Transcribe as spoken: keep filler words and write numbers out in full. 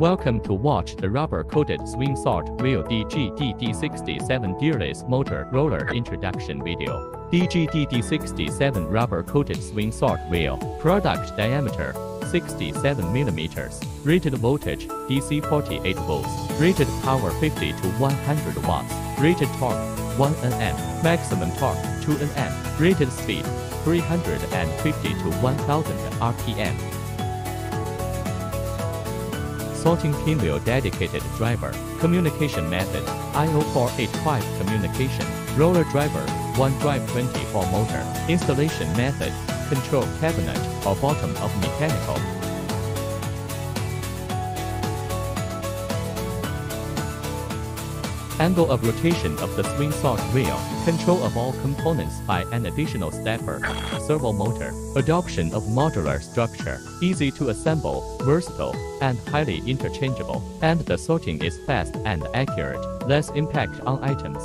Welcome to watch the rubber-coated swing-sort wheel D G D D sixty-seven Deerless Motor Roller Introduction Video. D G D D sixty-seven Rubber-Coated Swing-Sort Wheel. Product diameter sixty-seven millimeters. Rated voltage D C forty-eight volts. Rated power fifty to one hundred watts. Rated torque one newton meters. Maximum torque two newton meters. Rated speed three hundred fifty to one thousand R P M. Sorting pin wheel dedicated driver. Communication method I O four eighty-five communication. Roller driver one drive twenty-four motor. Installation method control cabinet or bottom of mechanical. Angle of rotation of the swing sort wheel. Control of all components by an additional stepper. Servo motor. Adoption of modular structure. Easy to assemble, versatile, and highly interchangeable. And the sorting is fast and accurate. Less impact on items.